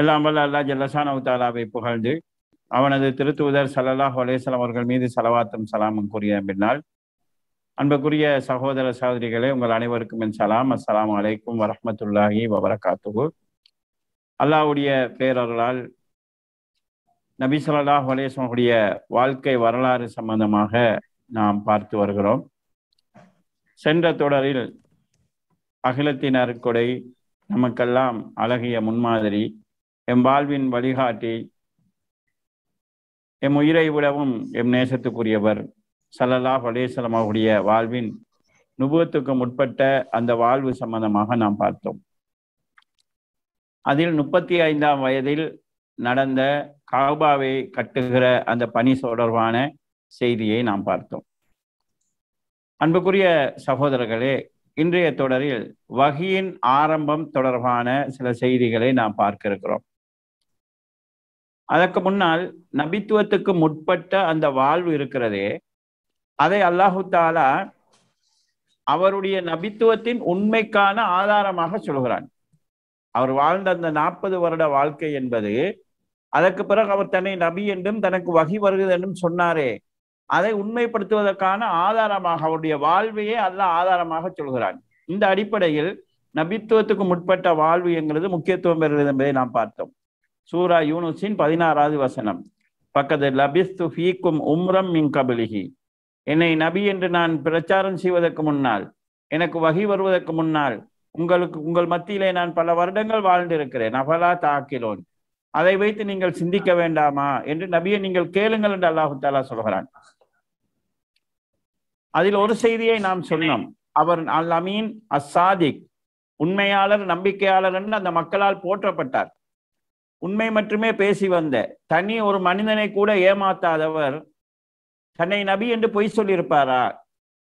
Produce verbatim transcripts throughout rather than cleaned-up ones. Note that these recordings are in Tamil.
எல்லாம் வல்ல அல்லாஹ் ஜல்லஷானஹு தஆலாவை புகழ்ந்து அவனது திருத்தூதர் ஸல்லல்லாஹு அலைஹி வஸல்லம் அவர்கள் மீது ஸலவாத்தும் ஸலாமும் கூறிய பின்னால், அன்புக்குரிய சகோதர சகோதரிகளே, உங்கள் அனைவருக்கும் என் சலாம். அஸ்ஸலாமு அலைக்கும் வரஹ்மத்துல்லாஹி வபரகாத்துஹு. அல்லாஹ்வுடைய பேரருளால் நபி ஸல்லல்லாஹு அலைஹி வஸல்லம் அவர்களுடைய வாழ்க்கை வரலாறு சம்பந்தமாக நாம் பார்த்து வருகிறோம். சென்ற தொடரில் அகிலத்தின் அருட்கொடை, நமக்கெல்லாம் அழகிய முன்மாதிரி, எம் வாழ்வின் வழிகாட்டி, எம் உயிரை விடவும் எம் நேசத்துக்குரியவர் ஸல்லல்லாஹு அலைஹி வஸல்லம் அவருடைய வாழ்வின் நுபுவத்துக்கு முற்பட்ட அந்த வாழ்வு சம்பந்தமாக நாம் பார்த்தோம். அதில் முப்பத்தி ஐந்தாம் வயதில் நடந்த காபாவை கட்டுகிற அந்த பணி தொடர்பான செய்தியை நாம் பார்த்தோம். அன்புக்குரிய சகோதரர்களே, இன்றைய தொடரில் வஹியின் ஆரம்பம் தொடர்பான சில செய்திகளை நாம் பார்க்க இருக்கிறோம். அதற்கு முன்னால் நபித்துவத்துக்கு முற்பட்ட அந்த வாழ்வு இருக்கிறதே, அதை அல்லாஹு தாலா அவருடைய நபித்துவத்தின் உண்மைக்கான ஆதாரமாக சொல்கிறான். அவர் வாழ்ந்த அந்த நாற்பது வருட வாழ்க்கை என்பது, அதற்கு பிறகு அவர் தன்னை நபி என்றும் தனக்கு வஹி வருகிறது என்றும் சொன்னாரே, அதை உண்மைப்படுத்துவதற்கான ஆதாரமாக அவருடைய வாழ்வையே அல்லாஹ் ஆதாரமாக சொல்கிறான். இந்த அடிப்படையில் நபித்துவத்துக்கு முற்பட்ட வாழ்வு என்கிறது முக்கியத்துவம் பெறுகிறது என்பதை நாம் பார்த்தோம். சூரா யூனுஸின் பதினாறாவது வசனம், பக்கத்து லபிஸ்து ஃபீக்கும் உம்ரம் மின் கபிலிஹி, என்னை நபி என்று நான் பிரச்சாரம் செய்வதற்கு முன்னால், எனக்கு வஹி வருவதற்கு முன்னால் உங்களுக்கு உங்கள் மத்தியிலே நான் பல வருடங்கள் வாழ்ந்திருக்கிறேன். அஃபலா தஅக்கிலூன், அதை வைத்து நீங்கள் சிந்திக்க வேண்டாமா என்று நபியை நீங்கள் கேளுங்கள் என்று அல்லாஹு தஆலா சொல்கிறான். அதில் ஒரு செய்தியை நாம் சொன்னோம். அவர் அல் அமீன் அஸ்ஸாதிக், உண்மையாளர் நம்பிக்கையாளர் என்று அந்த மக்களால் போற்றப்பட்டார். உண்மை மட்டுமே பேசி வந்த தனி ஒரு மனிதனை கூட ஏமாத்தாதவர் தன்னை நபி என்று பொய் சொல்லியிருப்பாரா?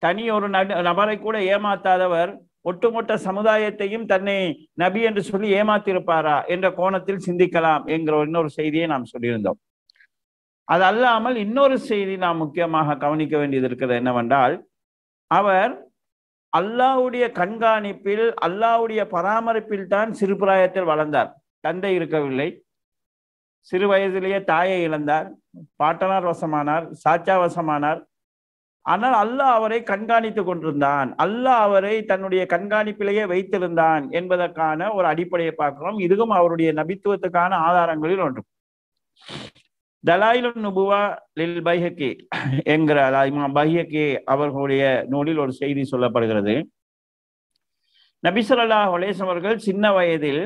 தனி ஒரு நபரை கூட ஏமாத்தாதவர் ஒட்டுமொத்த சமுதாயத்தையும் தன்னை நபி என்று சொல்லி ஏமாத்திருப்பாரா என்ற கோணத்தில் சிந்திக்கலாம் என்கிற இன்னொரு செய்தியை நாம் சொல்லியிருந்தோம். அது அல்லாமல் இன்னொரு செய்தி நாம் முக்கியமாக கவனிக்க வேண்டியது இருக்கிறது என்னவென்றால், அவர் அல்லாஹ்வுடைய கண்காணிப்பில், அல்லாஹ்வுடைய பராமரிப்பில் தான் சிறுபிராயத்தில் வளர்ந்தார். தந்தை இருக்கவில்லை, சிறு வயதிலேயே தாயை இழந்தார், பாட்டனார் வசமானார், சாச்சாவசமானார். ஆனால் அல்லாஹ் அவரை கண்காணித்து கொண்டிருந்தான், அல்லாஹ் அவரை தன்னுடைய கண்காணிப்பிலேயே வைத்திருந்தான் என்பதற்கான ஒரு அடிப்படையை பார்க்கிறோம். இதுவும் அவருடைய நபித்துவத்துக்கான ஆதாரங்களில் ஒன்று. தலாயிலுன் நுபுவா லில் பைஹக்கி என்கிற இமாம் பைஹக்கி அவர்களுடைய நூலில் ஒரு செய்தி சொல்லப்படுகிறது. நபி ஸல்லல்லாஹு அலைஹி வஸல்லம் அவர்கள் சின்ன வயதில்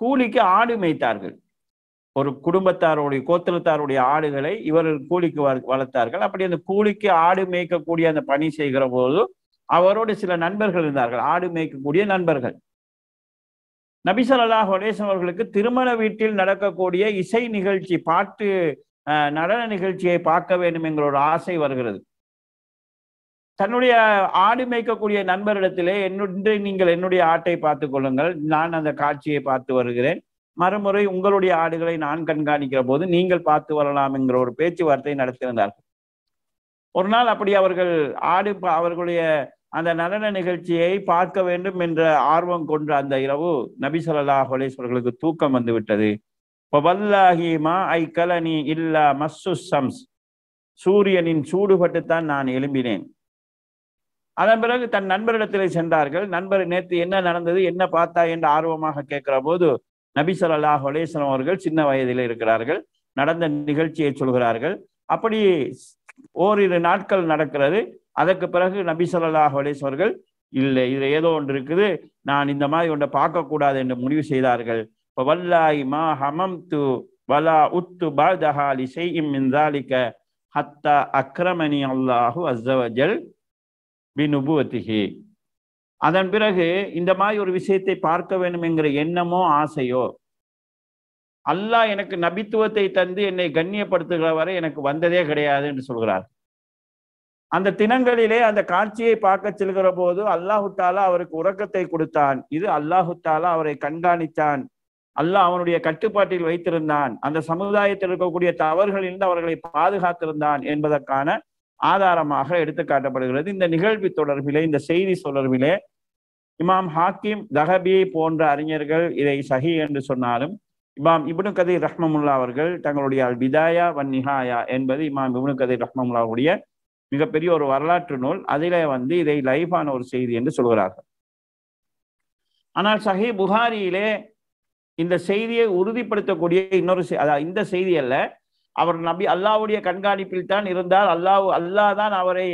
கூலிக்கு ஆடு மேய்த்தார்கள். ஒரு குடும்பத்தாருடைய கோத்திரத்தாருடைய ஆடுகளை இவர்கள் கூலிக்கு வளர்த்தார்கள். அப்படி அந்த கூலிக்கு ஆடு மேய்க்கக்கூடிய அந்த பணி செய்கிற போது அவரோடு சில நண்பர்கள் இருந்தார்கள், ஆடு மேய்க்கக்கூடிய நண்பர்கள். நபி ஸல்லல்லாஹு அலைஹி வஸல்லம் அவர்களுக்கு திருமண வீட்டில் நடக்கக்கூடிய இசை நிகழ்ச்சி, பாட்டு நடன நிகழ்ச்சியை பார்க்க வேண்டும் என்கிற ஒரு ஆசை வருகிறது. தன்னுடைய ஆடு மேய்க்கக்கூடிய நண்பரிடத்திலே, என்னென்று நீங்கள் என்னுடைய ஆட்டை பார்த்து கொள்ளுங்கள், நான் அந்த காட்சியை பார்த்து வருகிறேன், மறுமுறை உங்களுடைய ஆடுகளை நான் கண்காணிக்கிற போது நீங்கள் பார்த்து வரலாம் என்கிற ஒரு பேச்சுவார்த்தை நடத்தியிருந்தார்கள். ஒரு நாள் அப்படி அவர்கள் ஆடு அவர்களுடைய அந்த நடன நிகழ்ச்சியை பார்க்க வேண்டும் என்ற ஆர்வம் கொண்ட அந்த இரவு நபி ஸல்லல்லாஹு அலைஹி வஸல்லம் அவர்களுக்கு தூக்கம் வந்துவிட்டது. வல்லாஹி மா ஐகலனி இல்லா மஸ்ஸு ஷம்ஸ், சூரியனின் சூடுபட்டுத்தான் நான் எழும்பினேன். அதன் பிறகு தன் நண்பரிடத்திலே சென்றார்கள். நண்பர், நேற்று என்ன நடந்தது, என்ன பார்த்தா என்று ஆர்வமாக கேட்கிற போது நபி ஸல்லல்லாஹு அலைஹி வஸல்லம் அவர்கள் சின்ன வயதில் இருக்கிறார்கள், நடந்த நிகழ்ச்சியை சொல்கிறார்கள். அப்படி ஓரிரு நாட்கள் நடக்கிறது. அதற்கு பிறகு நபி ஸல்லல்லாஹு அலைஹி வஸல்லம் அவர்கள், இல்லை இது ஏதோ ஒன்று இருக்குது, நான் இந்த மாதிரி ஒன்றை பார்க்கக்கூடாது என்று முடிவு செய்தார்கள். இப்போ வல்லாஹி மா ஹமம்து வலா உத்து பஅதஹா லிஷைஇம் மின் ஸாலிக ஹத்தா அக்ரமனி அல்லாஹு அஸ்ஸ வஜல் பிநுபுவத்திஹி. அதன் பிறகு இந்த மாதிரி ஒரு விஷயத்தை பார்க்க வேண்டும் என்கிற எண்ணமோ ஆசையோ அல்லாஹ் எனக்கு நபித்துவத்தை தந்து என்னை கண்ணியப்படுத்துகிற வரை எனக்கு வந்ததே கிடையாது என்று சொல்கிறார். அந்த தினங்களிலே அந்த காட்சியை பார்க்க செல்கிற போது அல்லாஹு தாலா அவருக்கு உறக்கத்தை கொடுத்தான். இது அல்லாஹு தாலா அவரை கண்காணித்தான், அல்லாஹ் அவனுடைய கட்டுப்பாட்டில் வைத்திருந்தான், அந்த சமுதாயத்தில் இருக்கக்கூடிய தவறுகளிலிருந்து அவர்களை பாதுகாத்திருந்தான் என்பதற்கான ஆதாரமாக எடுத்து காட்டப்படுகிறது. இந்த நிகழ்வு தொடர்பிலே, இந்த செய்தி தொடர்பிலே இமாம் ஹாக்கிம் தஹபியை போன்ற அறிஞர்கள் இதை சஹி என்று சொன்னாலும் இமாம் இப்னு கதீர் ரஹ்மமுல்லா அவர்கள் தங்களுடைய அல் பிதாயா வன் நிஹாயா என்பது இமாம் இப்னு கதீர் ரஹ்மமுல்லாவுடைய மிகப்பெரிய ஒரு வரலாற்று நூல். அதிலே வந்து இதை லைஃபான ஒரு செய்தி என்று சொல்கிறார்கள். ஆனால் சஹி புகாரியிலே இந்த செய்தியை உறுதிப்படுத்தக்கூடிய இன்னொரு அதாவது இந்த செய்தி அல்ல, அவர் நபி அல்லாஹ்வுடைய கண்காணிப்பில் தான் இருந்தால் அல்லாஹ் அல்லாஹ் தான் அவரை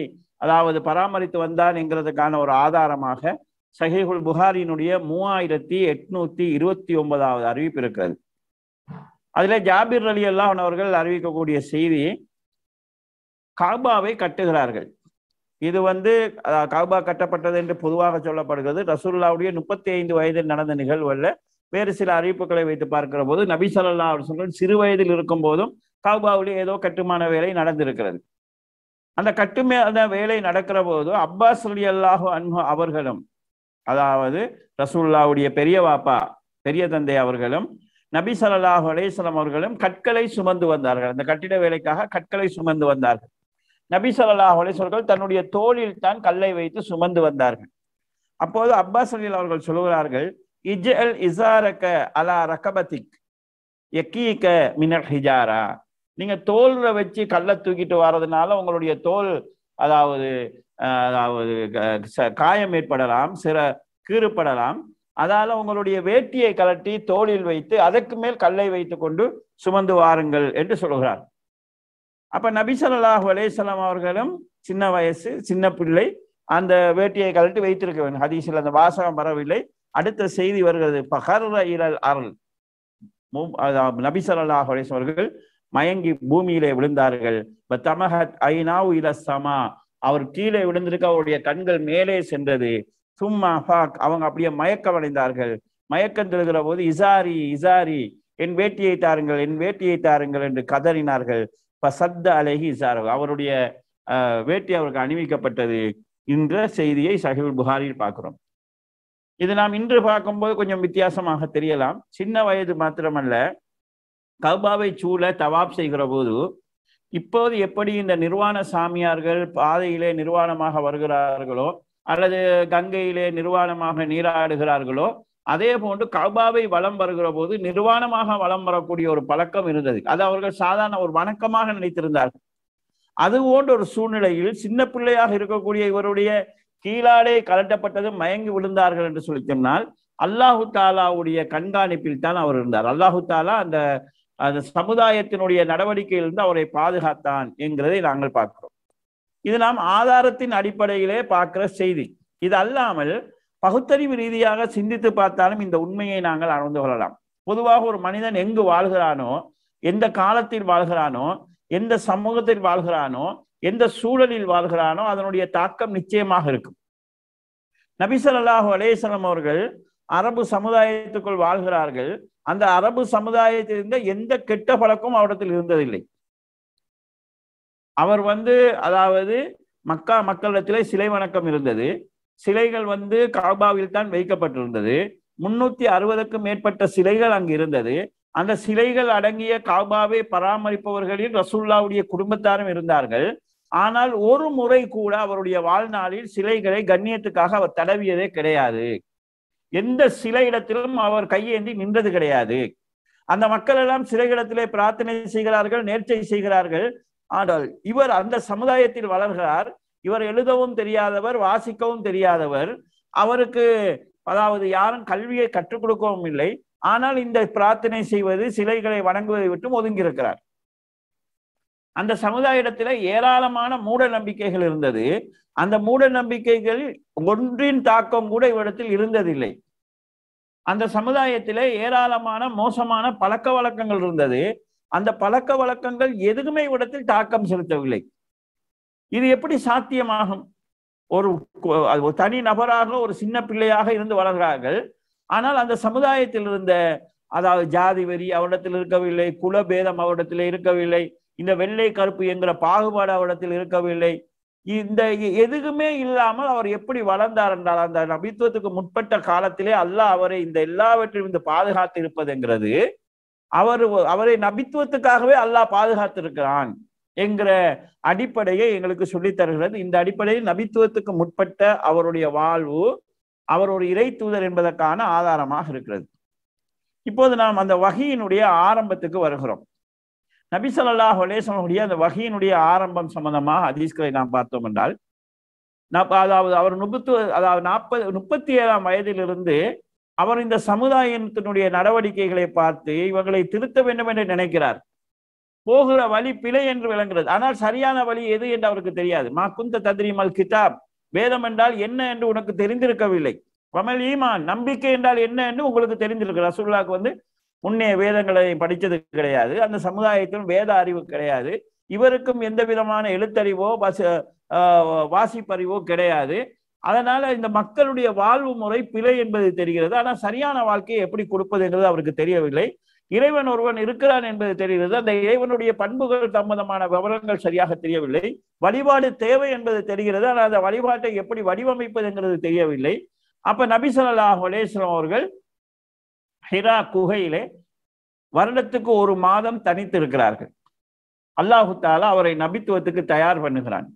அதாவது பராமரித்து வந்தான் என்கிறதுக்கான ஒரு ஆதாரமாக சஹீஹுல் புகாரியினுடைய மூவாயிரத்தி எட்நூத்தி இருபத்தி ஒன்பதாவது அறிவிப்பு இருக்கிறது. அதுல ஜாபிர் அலி அல்லாஹ் அவர்கள் அறிவிக்கக்கூடிய செய்தி, காபாவை கட்டுகிறார்கள். இது வந்து காபா கட்டப்பட்டது என்று பொதுவாக சொல்லப்படுகிறது. ரசூலுல்லாஹ்வுடைய முப்பத்தி ஐந்து வயதில் நடந்த நிகழ்வுல வேறு சில அறிவிப்புகளை வைத்து பார்க்கிற போது நபி ஸல்லல்லாஹு அலைஹி வஸல்லம் சிறு வயதில் இருக்கும் போதும் காபாவிலே ஏதோ கட்டுமான வேலை நடந்திருக்கிறது. அந்த கட்டுமே அந்த வேலை நடக்கிற போது அப்பாஸ் ரலியல்லாஹு அன்ஹு அவர்களும், அதாவது ரசூலுல்லாஹ்வுடைய பெரிய வாப்பா பெரிய தந்தை அவர்களும் நபி ஸல்லல்லாஹு அலைஹி வஸல்லம் அவர்களும் கற்களை சுமந்து வந்தார்கள். அந்த கட்டிட வேலைக்காக கற்களை சுமந்து வந்தார்கள். நபி ஸல்லல்லாஹு அலைஹி வஸல்லம் தன்னுடைய தோளில் தான் கல்லை வைத்து சுமந்து வந்தார்கள். அப்போது அப்பாஸ் ரலியல்லாஹு அவர்கள் சொல்கிறார்கள், இஜல் இசாரக அலா ரகபதிக் யக்கீக மினல் ஹிஜாரா. நீங்க தோல்ல வச்சு கல்லை தூக்கிட்டு வர்றதுனால உங்களுடைய தோல் அதாவது அதாவது காயம் ஏற்படலாம், சிற கீறுபடலாம். அதால உங்களுடைய வேட்டியை கலட்டி தோளில் வைத்து அதற்கு மேல் கல்லை வைத்து கொண்டு சுமந்து வாருங்கள் என்று சொல்கிறார். அப்ப நபி ஸல்லல்லாஹு அலைஹி வஸல்லம் அவர்களும் சின்ன வயசு சின்ன பிள்ளை, அந்த வேட்டியை கலட்டி வைத்திருக்க வேண்டும். ஹதீஸில் அந்த வாசகம் வரவில்லை. அடுத்த செய்தி வருகிறது, பஹர்ர இலல் அர்ல். நபி ஸல்லல்லாஹு அலைஹி வஸல்லம் அவர்கள் மயங்கி பூமியிலே விழுந்தார்கள். பதமஹத் ஐனாவு இல ஸமா, அவர் கீழே விழுந்திருக்க அவருடைய கண்கள் மேலே சென்றது. சும்மா ஃபாக், அவங்க அப்படியே மயக்கமடைந்தார்கள். மயக்கம் தெழுகிற போது இசாரி இசாரி, என் வேட்டியை தாருங்கள் என் வேட்டியை தாருங்கள் என்று கதறினார்கள். பசத்த அலைஹி இசாரு, அவருடைய அஹ் வேட்டி அவருக்கு அணிவிக்கப்பட்டது என்ற செய்தியை சஹீஹுல் புகாரியில் பார்க்கிறோம். இது நாம் இன்று பார்க்கும்போது கொஞ்சம் வித்தியாசமாக தெரியலாம். சின்ன வயது மாத்திரமல்ல, கபாவை சூழ தவாப் செய்கிற போது இப்போது எப்படி இந்த நிர்வாண சாமியார்கள் பாதையிலே நிர்வாணமாக வருகிறார்களோ அல்லது கங்கையிலே நிர்வாணமாக நீராடுகிறார்களோ அதே போன்று கபாவை வலம் வருகிற போது நிர்வாணமாக வலம் வரக்கூடிய ஒரு பழக்கம் இருந்தது. அது அவர்கள் சாதாரண ஒரு வணக்கமாக நினைத்திருந்தார்கள். அது போன்ற ஒரு சூழ்நிலையில் சின்ன பிள்ளையாக இருக்கக்கூடிய இவருடைய கீழாடை கலட்டப்பட்டது, மயங்கி விழுந்தார்கள் என்று சொல்லி சொன்னால் அல்லாஹு தாலாவுடைய கண்காணிப்பில் தான் அவர் இருந்தார். அல்லாஹு தாலா அந்த அந்த சமுதாயத்தினுடைய நடவடிக்கையிலிருந்து அவரை பாதுகாத்தான் என்கிறதை நாங்கள் பார்க்கிறோம். இது நாம் ஆதாரத்தின் அடிப்படையிலே பார்க்கிற செய்தி. இது அல்லாமல் பகுத்தறிவு ரீதியாக சிந்தித்து பார்த்தாலும் இந்த உண்மையை நாங்கள் அறிந்து கொள்ளலாம். பொதுவாக ஒரு மனிதன் எங்கு வாழ்கிறானோ, எந்த காலத்தில் வாழ்கிறானோ, எந்த சமூகத்தில் வாழ்கிறானோ, எந்த சூழலில் வாழ்கிறானோ அதனுடைய தாக்கம் நிச்சயமாக இருக்கும். நபி ஸல்லல்லாஹு அலைஹி வஸல்லம் அவர்கள் அரபு சமுதாயத்துக்குள் வாழ்கிறார்கள். அந்த அரபு சமுதாயத்தில் இருந்த எந்த கெட்ட பழக்கமும் அவரிடத்தில் இருந்ததில்லை. அவர் வந்து அதாவது மக்கா மக்களிடத்திலே சிலை வணக்கம் இருந்தது. சிலைகள் வந்து காபாவில் தான் வைக்கப்பட்டிருந்தது. முன்னூத்தி அறுபதுக்கும் மேற்பட்ட சிலைகள் அங்கு இருந்தது. அந்த சிலைகள் அடங்கிய காபாவை பராமரிப்பவர்களில் ரசூலுல்லாஹ்வுடைய குடும்பத்தாரும் இருந்தார்கள். ஆனால் ஒரு முறை கூட அவருடைய வாழ்நாளில் சிலைகளை கண்ணியத்துக்காக அவர் தடவியதே கிடையாது. எந்த சிலை இடத்திலும் அவர் கையேந்தி நின்றது கிடையாது. அந்த மக்கள் எல்லாம் சிலை இடத்திலே பிரார்த்தனை செய்கிறார்கள், நேர்ச்சை செய்கிறார்கள். ஆனால் இவர் அந்த சமுதாயத்தில் வளர்கிறார். இவர் எழுதவும் தெரியாதவர், வாசிக்கவும் தெரியாதவர். அவருக்கு அதாவது யாரும் கல்வியை கற்றுக் கொடுக்கவும் இல்லை. ஆனால் இந்த பிரார்த்தனை செய்வது, சிலைகளை வணங்குவதை விட்டும் ஒதுங்கியிருக்கிறார். அந்த சமுதாயத்தில ஏராளமான மூட நம்பிக்கைகள் இருந்தது. அந்த மூட நம்பிக்கைகள் ஒன்றின் தாக்கம் கூட இவ்விடத்தில் இருந்ததில்லை. அந்த சமுதாயத்திலே ஏராளமான மோசமான பழக்க வழக்கங்கள் இருந்தது. அந்த பழக்க வழக்கங்கள் எதுவுமே இவ்விடத்தில் தாக்கம் செலுத்தவில்லை. இது எப்படி சாத்தியமாகும்? ஒரு தனி நபராக ஒரு சின்ன பிள்ளையாக இருந்து வளர்கிறார்கள். ஆனால் அந்த சமுதாயத்தில் இருந்த அதாவது ஜாதி வெறி அவரிடத்தில் இருக்கவில்லை, குலபேதம் அவரிடத்தில் இருக்கவில்லை, இந்த வெள்ளை கருப்பு என்கிற பாகுபாடு அவரிடத்தில் இருக்கவில்லை. இந்த எதுக்குமே இல்லாமல் அவர் எப்படி வளர்ந்தார் என்றால் அந்த நபித்துவத்துக்கு முற்பட்ட காலத்திலே அல்லாஹ் அவரை இந்த எல்லாவற்றிலும் இந்த பாதுகாத்து இருப்பதுங்கிறது அவர் அவரை நபித்துவத்துக்காகவே அல்லாஹ் பாதுகாத்திருக்கிறான் என்கிற அடிப்படையை எங்களுக்கு சொல்லித் தருகிறது. இந்த அடிப்படையில் நபித்துவத்துக்கு முற்பட்ட அவருடைய வாழ்வு, அவர் ஒரு இறை தூதர் என்பதற்கான ஆதாரமாக இருக்கிறது. இப்போது நாம் அந்த வஹியினுடைய ஆரம்பத்துக்கு வருகிறோம். நபி ஸல்லல்லாஹு அலைஹி வஸல்லம் அந்த வஹியினுடைய ஆரம்பம் சம்பந்தமாக ஹதீஸ்களை நாம் பார்த்தோம் என்றால், அதாவது அவர் முப்பத்து அதாவது நாற்பது முப்பத்தி ஏழாம் வயதிலிருந்து அவர் இந்த சமுதாயத்தினுடைய நடவடிக்கைகளை பார்த்து இவர்களை திருத்த வேண்டும் என்று நினைக்கிறார். போகிற வழி பிழை என்று விளங்குகிறது, ஆனால் சரியான வழி எது என்று அவருக்கு தெரியாது. மா குந்த தத்ரீமல் கிதாப், வேதம் என்றால் என்ன என்று உனக்கு தெரிந்திருக்கவில்லை. வமல் ஈமான், நம்பிக்கை என்றால் என்ன என்று உங்களுக்கு தெரிந்திருக்கு. ரசூலுல்லாஹ்வுக்கு வந்து முன்னே வேதங்களை படித்தது கிடையாது, அந்த சமுதாயத்திலும் வேத அறிவு கிடையாது, இவருக்கும் எந்த விதமான எழுத்தறிவோ வாசி வாசிப்பறிவோ கிடையாது. அதனால இந்த மக்களுடைய வாழ்வு முறை பிழை என்பது தெரிகிறது, ஆனால் சரியான வாழ்க்கையை எப்படி கொடுப்பது என்பது அவருக்கு தெரியவில்லை. இறைவன் ஒருவன் இருக்கிறான் என்பது தெரிகிறது, அந்த இறைவனுடைய பண்புகள் சம்பந்தமான விவரங்கள் சரியாக தெரியவில்லை. வழிபாடு தேவை என்பது தெரிகிறது, ஆனால் அந்த வழிபாட்டை எப்படி வடிவமைப்பது என்கிறது தெரியவில்லை. அப்ப நபி ஸல்லல்லாஹு அலைஹி வஸல்லம் அவர்கள் ஹிரா குகையிலே வருடத்துக்கு ஒரு மாதம் தனித்து இருக்கிறார்கள். அல்லாஹு தஆலா அவரை நபித்துவத்துக்கு தயார் பண்ணுகிறான்,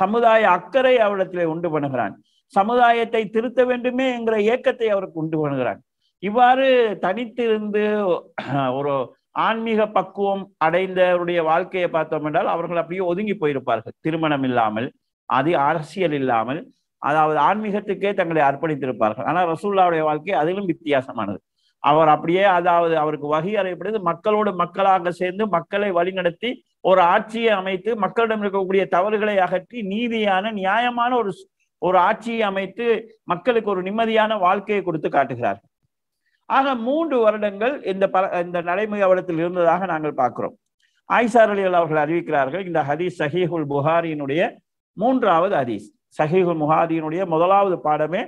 சமுதாய அக்கறை அவரிடத்திலே உண்டு பண்ணுகிறான், சமுதாயத்தை திருத்த வேண்டுமே என்கிற இயக்கத்தை அவருக்கு உண்டு பண்ணுகிறான். இவ்வாறு தனித்திருந்து ஒரு ஆன்மீக பக்குவம் அடைந்தவருடைய வாழ்க்கையை பார்த்தோம் என்றால் அவர்கள் அப்படியே ஒதுங்கி போயிருப்பார்கள். திருமணம் இல்லாமல், அது அரசியல் இல்லாமல், அதாவது ஆன்மீகத்துக்கே தங்களை அர்ப்பணித்திருப்பார்கள். ஆனால் ரசூலுல்லாஹ்வுடைய வாழ்க்கை அதிலும் வித்தியாசமானது. அவர் அப்படியே அதாவது அவருக்கு வஹி அறையப்படுது, மக்களோடு மக்களாக சேர்ந்து மக்களை வழிநடத்தி ஒரு ஆட்சியை அமைத்து மக்களிடம் இருக்கக்கூடிய தவறுகளை அகற்றி நீதியான நியாயமான ஒரு ஒரு ஆட்சியை அமைத்து மக்களுக்கு ஒரு நிம்மதியான வாழ்க்கையை கொடுத்து காட்டுகிறார்கள். ஆக மூன்று வருடங்கள் இந்த ப இந்த நடைமுறையில் இருந்ததாக நாங்கள் பார்க்கிறோம். ஆயிஷா ரலியல்லாஹு அவர்கள் அறிவிக்கிறார்கள், இந்த ஹதீஸ் சஹீஹுல் புகாரியினுடைய மூன்றாவது ஹதீஸ். சஹீஹுல் புகாரியினுடைய முதலாவது பாடமே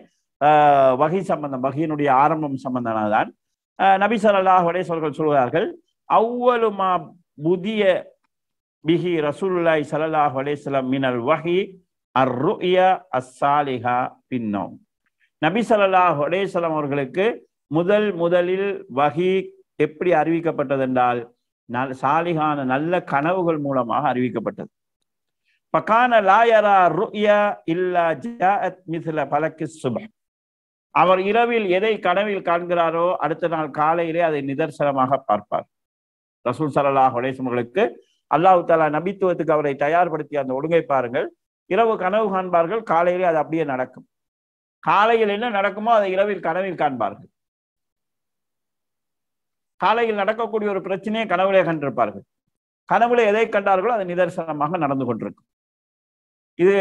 வஹி சம்பந்தம், வஹியினுடைய ஆரம்பம் சம்பந்தமானதான். நபி ஸல்லல்லாஹு அலைஹி வஸல்லம் சொல்கிறார்கள், அவ்வளு மா புதிய பிஹி ரசூலுல்லாஹி ஸல்லல்லாஹு அலைஹி வஸல்லம் மினல் வஹி அர்ருயா அஸ்ஸாலிஹா பின்னோம். நபி ஸல்லல்லாஹு அலைஹி வஸல்லம் அவர்களுக்கு முதல் முதலில் வஹி எப்படி அறிவிக்கப்பட்டது என்றால் நல் சாலிகான நல்ல கனவுகள் மூலமாக அறிவிக்கப்பட்டது. பகான லாயரா ருயா இல்லா ஜாஅத் மிஸ்ல பலக்கி சுப்ஹ், அவர் இரவில் எதை கனவில் காண்கிறாரோ அடுத்த நாள் காலையிலே அதை நிதர்சனமாக பார்ப்பார். ரசூல் ஸல்லல்லாஹு அலைஹி வஸல்லம் அவர்களுக்கு அல்லாஹ் தஆலா நபித்துவத்துக்கு அவரை தயார்படுத்திய அந்த ஒழுங்கை பாருங்கள். இரவு கனவு காண்பார்கள், காலையிலே அது அப்படியே நடக்கும். காலையில் என்ன நடக்குமோ அதை இரவில் கனவில் காண்பார்கள். காலையில் நடக்கக்கூடிய ஒரு பிரச்சனையை கனவுலே கண்டிருப்பார்கள். கனவுல எதை கண்டார்களோ அது நிதர்சனமாக நடந்து கொண்டிருக்கும். இது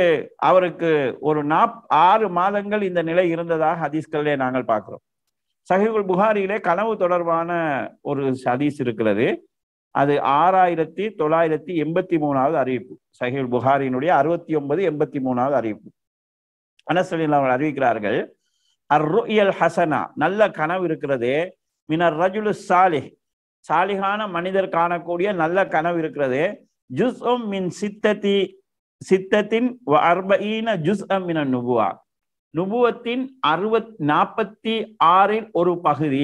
அவருக்கு ஒரு நாப் ஆறு மாதங்கள் இந்த நிலை இருந்ததாக ஹதீஸ்களிலே நாங்கள் பார்க்கிறோம். சஹீஹுல் புகாரியிலே கனவு தொடர்பான ஒரு ஹதீஸ் இருக்கிறது, அது ஆறாயிரத்தி தொள்ளாயிரத்தி எண்பத்தி மூணாவது அறிவிப்பு. சஹீஹுல் புகாரியினுடைய அறுபத்தி ஒன்பது எண்பத்தி மூணாவது அறிவிப்பு. அனஸ் ரலியல்லாஹு அன்ஹு அறிவிக்கிறார்கள், அர்ருயல் ஹசனா, நல்ல கனவு இருக்கிறது, மினர் ரஜுலு சாலிஹ், சாலிகான மனிதர் காணக்கூடிய நல்ல கனவு இருக்கிறது, ஜுஸ் உம் மின் சித்தத்தி சித்தத்தின் அர்பீன ஜுஸ் அம் மின நுபுவா, நுபுவத்தின் அறுபத் நாற்பத்தி ஆறின் ஒரு பகுதி.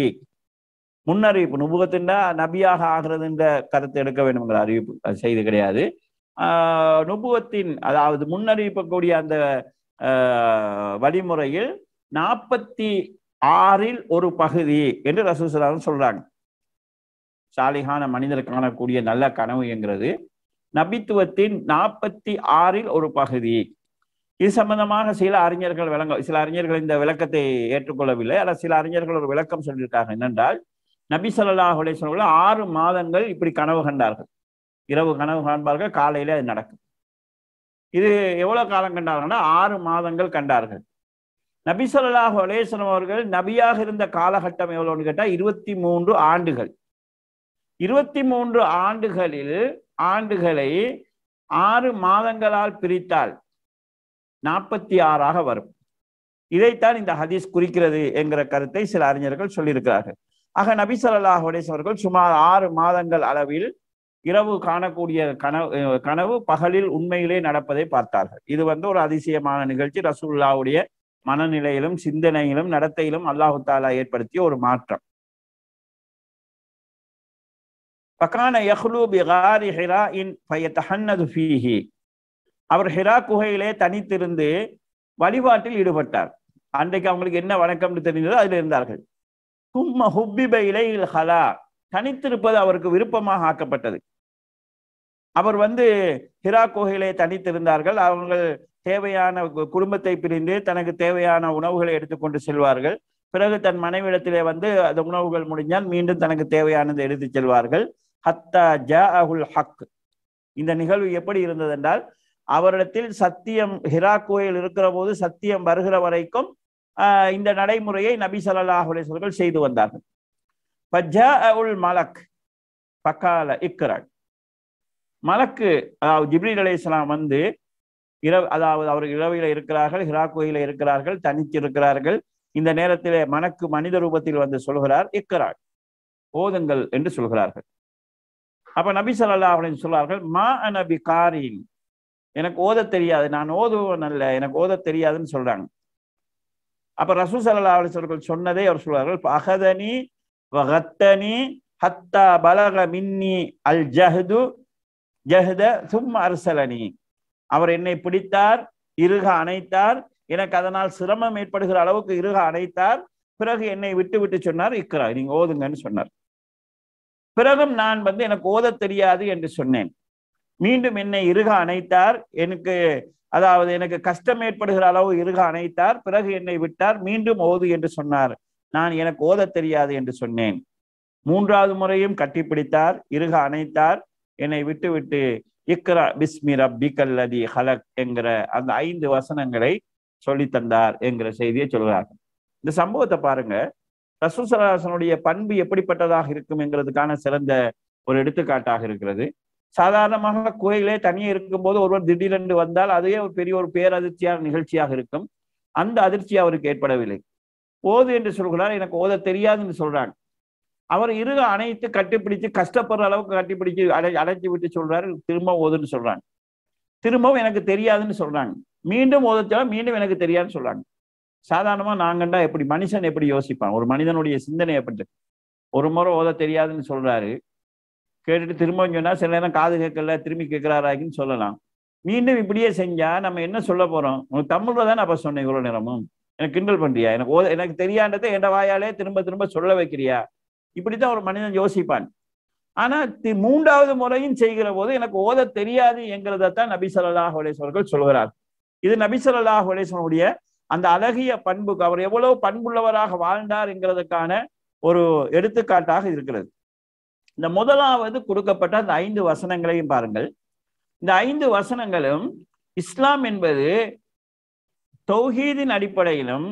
முன்னறிவிப்பு, நுபுவத்தின்டா நபியாக ஆகிறதுன்ற கருத்தை எடுக்க வேண்டும்ங்கிற அறிவிப்பு செய்து கிடையாது. ஆஹ் நுபுவத்தின் அதாவது முன்னறிவிக்கக்கூடிய அந்த வழிமுறையில் நாற்பத்தி ஆறில் ஒரு பகுதி என்று ரசூல் ஸல்லல்லாஹு அலைஹி சொல்றாங்க. சாலிகான மனிதர் காணக்கூடிய நல்ல கனவு என்கிறது நபித்துவத்தின் நாற்பத்தி ஆறில் ஒரு பகுதி. இது சம்பந்தமாக சில அறிஞர்கள் விளங்க சில அறிஞர்கள் இந்த விளக்கத்தை ஏற்றுக்கொள்ளவில்லை, ஆனால் சில அறிஞர்கள் ஒரு விளக்கம் சொல்லியிருக்காங்க. என்னென்றால் நபி ஸல்லல்லாஹு அலைஹி சொல்ல ஆறு மாதங்கள் இப்படி கனவு கண்டார்கள், இரவு கனவு காண்பார்கள், காலையில அது நடக்கும். இது எவ்வளவு காலம் கண்டார்கள்னா ஆறு மாதங்கள் கண்டார்கள். நபி ஸல்லல்லாஹு அலைஹி வஸல்லம் அவர்கள் நபியாக இருந்த காலகட்டம் எவ்வளோன்னு கேட்டால் இருபத்தி மூன்று ஆண்டுகள். இருபத்தி மூன்று ஆண்டுகளில் ஆண்டுகளை ஆறு மாதங்களால் பிரித்தால் நாற்பத்தி ஆறாக வரும். இதைத்தான் இந்த ஹதீஸ் குறிக்கிறது என்கிற கருத்தை சில அறிஞர்கள் சொல்லியிருக்கிறார்கள். ஆக நபி ஸல்லல்லாஹு அலைஹி வஸல்லம் அவர்கள் சுமார் ஆறு மாதங்கள் அளவில் இரவு காணக்கூடிய கனவு கனவு பகலில் உண்மையிலே நடப்பதை பார்த்தார்கள். இது வந்து ஒரு அதிசயமான நிகழ்ச்சி, ரசூலுல்லாஹ்வுடைய மனநிலையிலும் சிந்தனையிலும் நடத்தையிலும் அல்லாஹு தஆலா ஏற்படுத்திய ஒரு மாற்றம். பகான யஹ்லூ பிகாரி ஹிராஇன் ஃபயதஹன்னது ஃபீஹி, அவர் ஹிரா குகையிலே தனித்திருந்து வழிபாட்டில் ஈடுபட்டார். அன்றைக்கு அவங்களுக்கு என்ன வணக்கம்னு தெரிந்ததோ அதில் இருந்தார்கள். கும்ம ஹுப்பிப இலையில் ஹலா, தனித்திருப்பது அவருக்கு விருப்பமாக ஆக்கப்பட்டது. அவர் வந்து ஹிரா கோகிலே தனித்திருந்தார்கள். அவர்கள் தேவையான குடும்பத்தை பிரிந்து தனக்கு தேவையான உணவுகளை எடுத்துக்கொண்டு செல்வார்கள். பிறகு தன் மனைவிடத்திலே வந்து அந்த உணவுகள் முடிஞ்சால் மீண்டும் தனக்கு தேவையானது எடுத்து செல்வார்கள். ஹத்தா ஜா அகுல் ஹக். இந்த நிகழ்வு எப்படி இருந்தது என்றால், அவரிடத்தில் சத்தியம், ஹிரா கோயில் இருக்கிற போது சத்தியம் வருகிற வரைக்கும் ஆஹ் இந்த நடைமுறையை நபி ஸல்லல்லாஹு அலைஹி வஸல்லம் செய்து வந்தார்கள். பஜா உல் மலக் பக்கால இக்ரான். மலக்கு அதாவது ஜிப்ரீல் அலைஹிஸ்ஸலாம் வந்து இரவு, அதாவது அவர் இரவில இருக்கிறார்கள், ஹிரா கோயில இருக்கிறார்கள், தனித்து இருக்கிறார்கள். இந்த நேரத்திலே மலக்கு மனித ரூபத்தில் வந்து சொல்கிறார், இக்ரான், ஓதுங்கள் என்று சொல்கிறார்கள். அப்ப நபி ஸல்லல்லாஹு அலைஹி வஸல்லம் சொல்வார்கள், மா அன பிகாரின், எனக்கு ஓத தெரியாது, நான் ஓதுவன் அல்ல, எனக்கு ஓத தெரியாதுன்னு சொல்றாங்க. அப்ப ரசூல் ஸல்லல்லாஹு அலைஹி வஸல்லம் சொன்னதை அவர் சொல்வார்கள், அகதனி வகத்தனி ஹத்தா பலக மின்னி அல் ஜஹது ஜஹத சும் அர்சலனி. அவர் என்னை பிடித்தார், இருக அணைத்தார், எனக்கு அதனால் சிரமம் ஏற்படுகிற அளவுக்கு இருக அணைத்தார். பிறகு என்னை விட்டு விட்டு சொன்னார், இக்ரா, நீங்க ஓதுங்கன்னு சொன்னார். பிறகும் நான் வந்து எனக்கு ஓத தெரியாது என்று சொன்னேன். மீண்டும் என்னை இருக அணைத்தார், எனக்கு அதாவது எனக்கு கஷ்டம் ஏற்படுகிற அளவு இருக அணைத்தார். பிறகு என்னை விட்டார், மீண்டும் ஓது என்று சொன்னார். நான் எனக்கு ஓத தெரியாது என்று சொன்னேன். மூன்றாவது முறையும் கட்டிப்பிடித்தார், இருக அணைத்தார், என்னை விட்டு விட்டு இக்ரா பிஸ்மி ரப்பிக்கல் லதி ஹலக் என்கிற அந்த ஐந்து வசனங்களை சொல்லித்தந்தார் என்கிற செய்தியை சொல்கிறார்கள். இந்த சம்பவத்தை பாருங்க, ரசூல் ஸல்லல்லாஹு அலைஹி வஸல்லம் உடைய பண்பு எப்படிப்பட்டதாக இருக்கும் என்கிறதுக்கான சிறந்த ஒரு எடுத்துக்காட்டாக இருக்கிறது. சாதாரணமாக கோயிலே தனியே இருக்கும்போது ஒருவர் திடீரென்று வந்தால் அதுவே ஒரு பெரிய ஒரு பேரதிர்ச்சியான நிகழ்ச்சியாக இருக்கும். அந்த அதிர்ச்சி அவருக்கு ஏற்படவில்லை. ஓது என்று சொல்கிறார், எனக்கு ஓத தெரியாதுன்னு சொல்றாங்க. அவர் இருக அணைத்து கட்டிப்பிடிச்சு கஷ்டப்படுற அளவுக்கு கட்டிப்பிடிச்சு அடை அடைச்சி விட்டு சொல்றாரு, திரும்ப ஓதுன்னு சொல்றாங்க. திரும்பவும் எனக்கு தெரியாதுன்னு சொல்றாங்க. மீண்டும் ஓதச்சாலும் மீண்டும் எனக்கு தெரியாதுன்னு சொல்றாங்க. சாதாரணமா நாங்கண்டா எப்படி மனுஷன் எப்படி யோசிப்பான், ஒரு மனிதனுடைய சிந்தனை எப்படி? ஒரு முறை ஓத தெரியாதுன்னு சொல்றாரு, கேட்டுட்டு திரும்பவும் சொன்னா சில நேரம் காது கேட்கல திரும்பி கேட்கிறாராக்குன்னு சொல்லலாம். மீண்டும் இப்படியே செஞ்சா நம்ம என்ன சொல்ல போறோம்? உங்களுக்கு தமிழ்ல தானே அப்ப சொன்னேன் இவ்வளவு நேரமும், எனக்கு கிண்டல் பண்றியா, எனக்கு ஓத எனக்கு தெரியாண்டதை என் வாயாலே திரும்ப திரும்ப சொல்ல வைக்கிறியா? இப்படித்தான் ஒரு மனிதன் யோசிப்பான். ஆனா மூன்றாவது முறையும் செய்கிற போது எனக்கு ஓத தெரியாது என்கிறதான் நபி ஸல்லல்லாஹு அலைஹி வஸல்லம் சொல்கிறார். இது நபி ஸல்லல்லாஹு அலைஹி வஸல்லமுடைய அந்த அழகிய பண்புக்கு அவர் எவ்வளவு பண்புள்ளவராக வாழ்ந்தார் என்கிறதுக்கான ஒரு எடுத்துக்காட்டாக இருக்கிறது. இந்த முதலாவது கொடுக்கப்பட்ட அந்த ஐந்து வசனங்களையும் பாருங்கள். இந்த ஐந்து வசனங்களும் இஸ்லாம் என்பது தௌஹீதின் அடிப்படையிலும்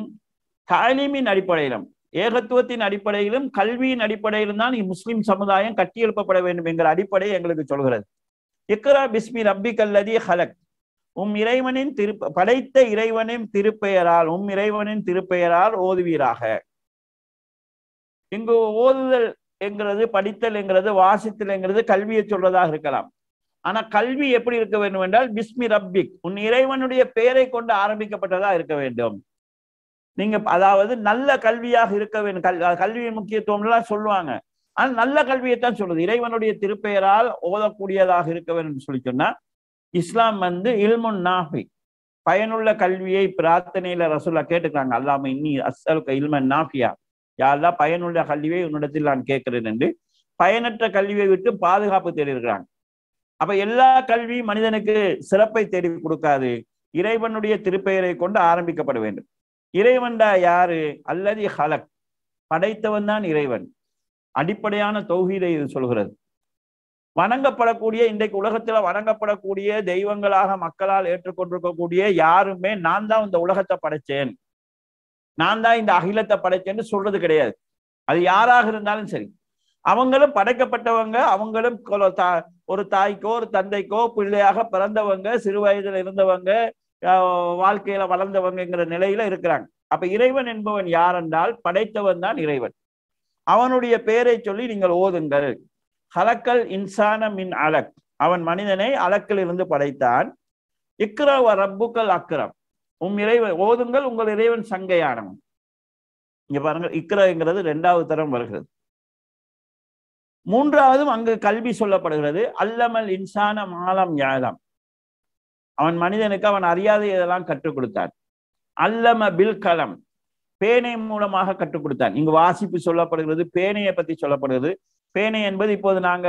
தாலீமின் அடிப்படையிலும் ஏகத்துவத்தின் அடிப்படையிலும் கல்வியின் அடிப்படையிலும் தான் முஸ்லிம் சமுதாயம் கட்டியெழுப்பப்பட வேண்டும் என்கிற அடிப்படையை எங்களுக்கு சொல்கிறது. இக்ரா பிஸ்மி ரப்பிக்கல் லதீ ஹலக், உம் இறைவனின் திரு படைத்த இறைவனின் திருப்பெயரால் உம் இறைவனின் திருப்பெயரால் ஓதுவீராக. இங்கு ஓதுதல் என்கிறது படித்தல் என்கிறது வாசித்தல் என்கிறது கல்வியை சொல்றதாக இருக்கலாம். ஆனா கல்வி எப்படி இருக்க வேண்டும் என்றால் பிஸ்மி ரப்பிக், உன் இறைவனுடைய பெயரை கொண்டு ஆரம்பிக்கப்பட்டதா இருக்க வேண்டும். நீங்க அதாவது நல்ல கல்வியாக இருக்க வேண்டும். கல் கல்வியின் முக்கியத்துவம் எல்லாம் சொல்லுவாங்க, ஆனால் நல்ல கல்வியைத்தான் சொல்றது. இறைவனுடைய திருப்பெயரால் ஓதக்கூடியதாக இருக்க வேண்டும் சொல்லி சொன்னா இஸ்லாம் வந்து இல்முன் நாஃபி, பயனுள்ள கல்வியை பிரார்த்தனையில ரசூலா கேட்டுக்கிறாங்க. அல்லாம இன்னி அஸ்அலுக இல்மன் நாஃபியா, யாரெல்லாம் பயனுள்ள கல்வியை உன்னிடத்தில் நான் கேட்கிறேன் என்று பயனற்ற கல்வியை விட்டு பாதுகாப்பு தேடி இருக்கிறாங்க. அப்ப எல்லா கல்வியும் மனிதனுக்கு சிறப்பை தேடி கொடுக்காது, இறைவனுடைய திருப்பெயரை கொண்டு ஆரம்பிக்கப்பட வேண்டும். இறைவன்டா யாரு? அல்லது ஹலக், படைத்தவன் தான் இறைவன். அடிப்படையான தௌஹீதை இது சொல்கிறது. வணங்கப்படக்கூடிய இன்றைக்கு உலகத்துல வணங்கப்படக்கூடிய தெய்வங்களாக மக்களால் ஏற்றுக்கொண்டிருக்கக்கூடிய யாருமே நான் தான் இந்த உலகத்தை படைச்சேன், நான் தான் இந்த அகிலத்தை படைச்சேன்னு சொல்றது கிடையாது. அது யாராக இருந்தாலும் சரி, அவங்களும் படைக்கப்பட்டவங்க, அவங்களும் ஒரு தாய்க்கோ ஒரு தந்தைக்கோ பிள்ளையாக பிறந்தவங்க, சிறு வயதில் இருந்தவங்க, வாழ்க்கையில வளர்ந்தவங்கிற நிலையில இருக்கிறாங்க. அப்ப இறைவன் என்பவன் யாரென்றால் படைத்தவன் தான் இறைவன். அவனுடைய பெயரை சொல்லி நீங்கள் ஓதுங்கள். ஹலக்கல் இன்சான மின் அலக், அவன் மனிதனை அலக்கில் இருந்து படைத்தான். இக்ரா வ ரப்புக்கல் அக்ரம், உம் இறைவன் ஓதுங்கள் உங்கள் இறைவன் சங்கையானவன். இங்க பாருங்க, இக்ராங்கிறது ரெண்டாவது தரம் வருகிறது. மூன்றாவதும் அங்கு கல்வி சொல்லப்படுகிறது. அல்லமல் இன்சான மாலம் யாலம், அவன் மனிதனுக்கு அவன் அறியாத இதெல்லாம் கற்றுக் கொடுத்தான். அல்லம பில் கலம், பேனை மூலமாக கற்றுக் கொடுத்தான். இங்கு வாசிப்பு சொல்லப்படுகிறது, பேனையை பற்றி சொல்லப்படுகிறது. பேனை என்பது இப்போது நாங்க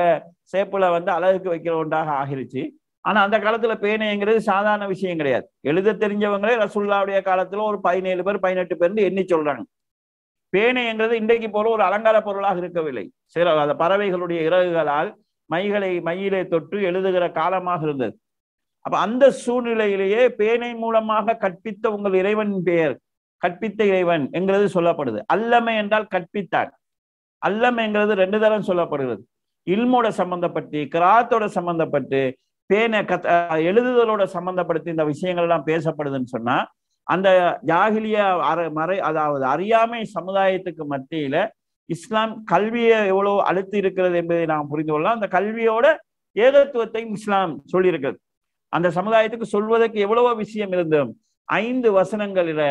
சேப்புல வந்து அழகுக்கு வைக்கிற ஒன்றாக ஆகிருச்சு. ஆனா அந்த காலத்துல பேனைங்கிறது சாதாரண விஷயம் கிடையாது. எழுத தெரிஞ்சவங்களே ரசூல்லாவுடைய காலத்துல ஒரு பதினேழு பேர் பதினெட்டு பேர்னு எண்ணி சொல்றாங்க. பேனைங்கிறது இன்றைக்கு போல ஒரு அலங்கார பொருளாக இருக்கவில்லை. சில அந்த பறவைகளுடைய இறகுகளால் மைகளை மையிலே தொட்டு எழுதுகிற காலமாக இருந்தது. அப்ப அந்த சூழ்நிலையிலேயே பேனை மூலமாக கற்பித்த உங்கள் இறைவன் பெயர் கற்பித்த இறைவன் என்கிறது சொல்லப்படுது. அல்லமை என்றால் கற்பித்தான். அல்லமை என்கிறது ரெண்டு தரம் சொல்லப்படுகிறது. இல்மோட சம்பந்தப்பட்டு, கிராத்தோட சம்பந்தப்பட்டு, பேனை கத் எழுதுதலோட சம்பந்தப்படுத்தி இந்த விஷயங்கள் எல்லாம் பேசப்படுதுன்னு சொன்னா, அந்த ஜாகிலியா மறை அதாவது அறியாமை சமுதாயத்துக்கு மத்தியில இஸ்லாம் கல்வியை எவ்வளவு அழுத்தி இருக்கிறது என்பதை நாம் புரிந்து கொள்ளலாம். அந்த கல்வியோட ஏகத்துவத்தையும் இஸ்லாம் சொல்லியிருக்கிறது. அந்த சமுதாயத்துக்கு சொல்வதற்கு எவ்வளவோ விஷயம் இருந்தும் ஐந்து வசனங்களில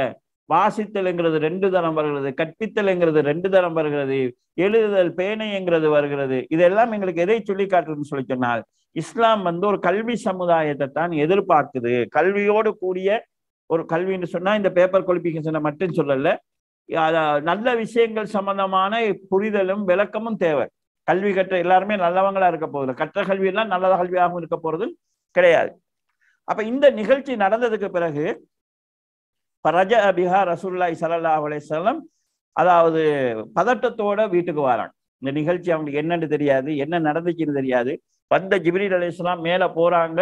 வாசித்தல்ங்கிறது ரெண்டு தரம் வருகிறது, கற்பித்தல்ங்கிறது ரெண்டு தரம் வருகிறது, எழுதுதல் பேனைங்கிறது வருகிறது. இதெல்லாம் எங்களுக்கு எதை சொல்லி காட்டுறதுன்னு சொல்லி சொன்னால், இஸ்லாம் வந்து ஒரு கல்வி சமுதாயத்தை தான் எதிர்பார்க்குது. கல்வியோடு கூடிய ஒரு கல்வின்னு சொன்னா இந்த பேப்பர் குவாலிஃபிகேஷனை மட்டும் சொல்லல, நல்ல விஷயங்கள் சம்பந்தமான புரிதலும் விளக்கமும் தேவை. கல்வி கற்ற எல்லாருமே நல்லவங்களா இருக்க போகுது, கற்ற கல்வி எல்லாம் நல்ல கல்வியாகவும் இருக்க போறது கிடையாது. அப்ப இந்த நிகழ்ச்சி நடந்ததுக்கு பிறகு ரஜ அபிஹா ரசூலுல்லாஹி ஸல்லல்லாஹு அலைஹி வஸல்லம் அதாவது பதட்டத்தோட வீட்டுக்கு வராங்க. இந்த நிகழ்ச்சி அவங்களுக்கு என்னன்னு தெரியாது, என்ன நடந்துச்சுன்னு தெரியாது. வந்த ஜிப்ரீல் அலைஹிஸ்ஸலாம் மேல போறாங்க.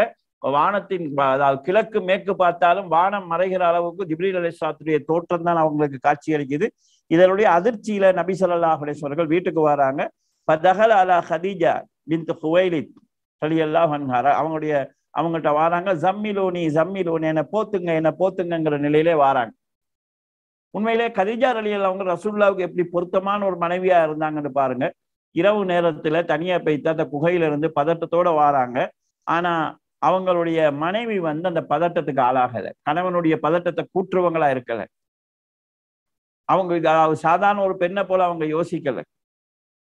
வானத்தின் அதாவது கிழக்கு மேற்கு பார்த்தாலும் வானம் மறைகிற அளவுக்கு ஜிப்ரீல் அலைஹிஸ்ஸலாத்துடைய தோற்றம் தான் அவங்களுக்கு காட்சி அளிக்குது. இதனுடைய அதிர்ச்சியில நபி ஸல்லல்லாஹு அலைஹி வஸல்லம் வீட்டுக்கு வராங்க. ஃபதஹல அலா ஹதீஜா பின்த் குவைலித் ரலியல்லாஹு அன்ஹா அவங்களுடைய அவங்கள்ட்ட வாராங்க. ஜம்மிலோனி ஜம்மிலோனி என்னை போத்துங்க என்னை போத்துங்கிற நிலையிலே வாராங்க. உண்மையிலே கதீஜா ரலியல்லாஹு அவங்க ரசூலுல்லாவுக்கு எப்படி பொருத்தமான ஒரு மனைவியா இருந்தாங்கன்னு பாருங்க. இரவு நேரத்துல தனியா பெய்து அந்த குகையிலிருந்து பதட்டத்தோட வாராங்க. ஆனா அவங்களுடைய மனைவி வந்து அந்த பதட்டத்துக்கு ஆளாகல, கணவனுடைய பதட்டத்தை கூற்றுவங்களா இருக்கல. அவங்க சாதாரண ஒரு பெண்ணை போல அவங்க யோசிக்கல.